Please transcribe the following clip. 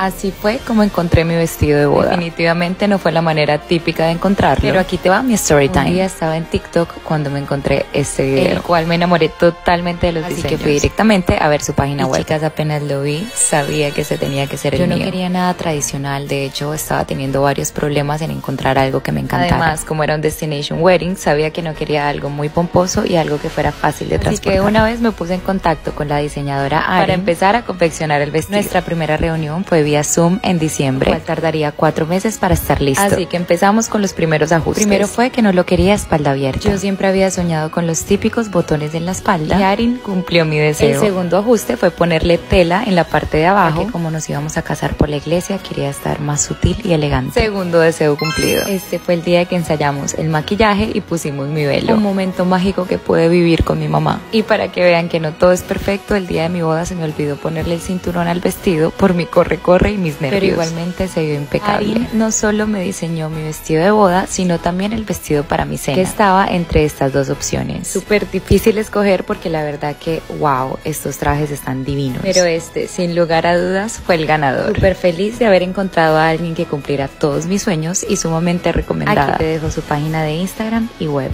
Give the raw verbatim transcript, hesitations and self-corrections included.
Así fue como encontré mi vestido de boda. Definitivamente no fue la manera típica de encontrarlo, pero aquí te va mi story time. Un día estaba en TikTok cuando me encontré este video, el cual me enamoré totalmente de los diseños. Así que fui directamente a ver su página web. Chicas, apenas lo vi, sabía que se tenía que ser el mío. Yo no quería nada tradicional, de hecho estaba teniendo varios problemas en encontrar algo que me encantara. Además, como era un destination wedding, sabía que no quería algo muy pomposo y algo que fuera fácil de transportar. Así que una vez me puse en contacto con la diseñadora Ari para empezar a confeccionar el vestido. Nuestra primera reunión fue vía Zoom en diciembre, cual tardaría cuatro meses para estar listo. Así que empezamos con los primeros ajustes. Primero fue que no lo quería espalda abierta. Yo siempre había soñado con los típicos botones en la espalda. Yarin cumplió mi deseo. El segundo ajuste fue ponerle tela en la parte de abajo, que como nos íbamos a casar por la iglesia, quería estar más sutil y elegante. Segundo deseo cumplido. Este fue el día que ensayamos el maquillaje y pusimos mi velo. Un momento mágico que pude vivir con mi mamá. Y para que vean que no todo es perfecto, el día de mi boda se me olvidó ponerle el cinturón al vestido por mi corre-corre y mis nervios. Pero igualmente se vio impecable. Ari no solo me diseñó mi vestido de boda, sino también el vestido para mi cena, que estaba entre estas dos opciones. Súper difícil escoger porque la verdad que, wow, estos trajes están divinos. Pero este, sin lugar a dudas, fue el ganador. Súper feliz de haber encontrado a alguien que cumpliera todos mis sueños y sumamente recomendada. Aquí te dejo su página de Instagram y web.